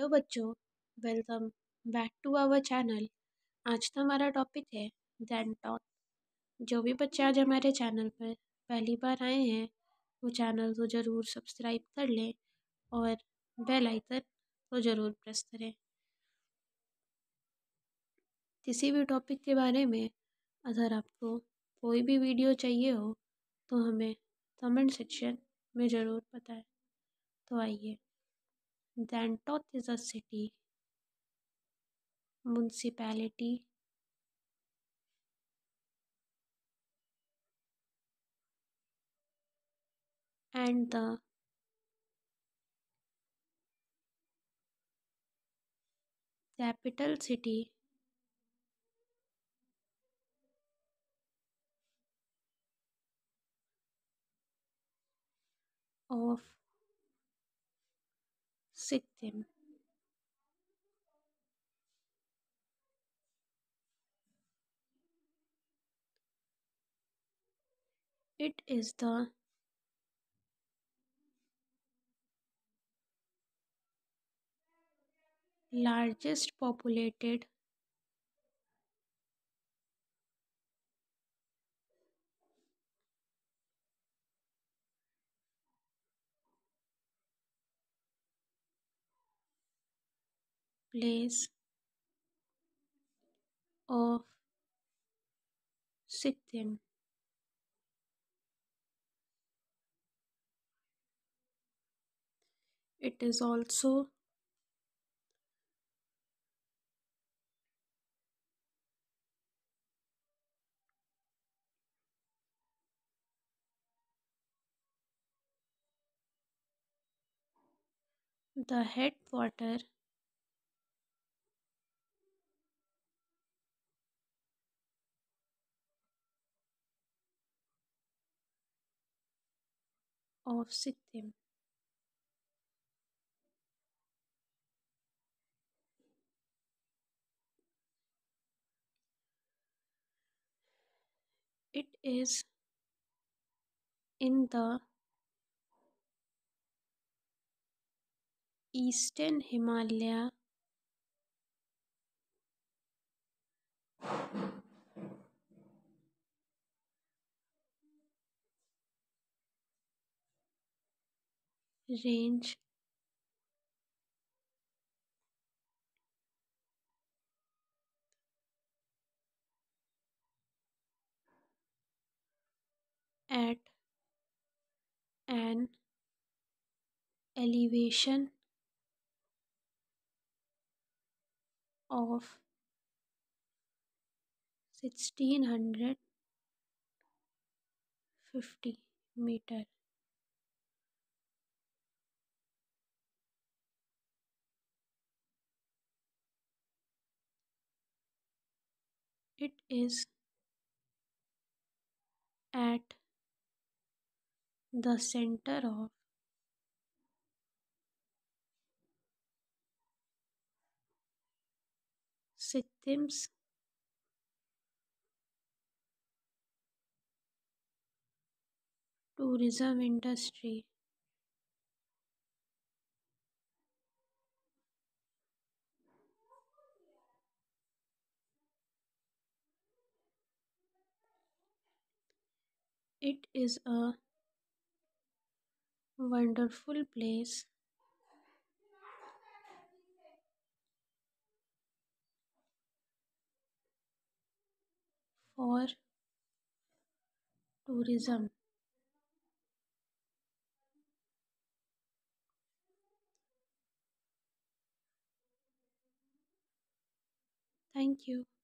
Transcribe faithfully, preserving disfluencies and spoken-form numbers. Hello बच्चों, welcome back to our channel. आज का हमारा टॉपिक है गैंगटॉक। जो भी बच्चे आज हमारे चैनल पर पहली बार आए हैं वो चैनल को ज़रूर सब्सक्राइब कर लें और बेल आइकन को ज़रूर प्रेस करें। किसी भी टॉपिक के बारे में अगर आपको कोई भी वीडियो चाहिए हो तो हमें कमेंट सेक्शन में ज़रूर बताएं। तो आइए, Gangtok is a city, municipality, and the capital city of Sikkim. It is the largest populated place of Sikkim. It is also the headquarters of Sikkim. It is in the Eastern Himalaya range at an elevation of sixteen hundred fifty meter. It is at the center of Sikkim's tourism industry. It is a wonderful place for tourism. Thank you.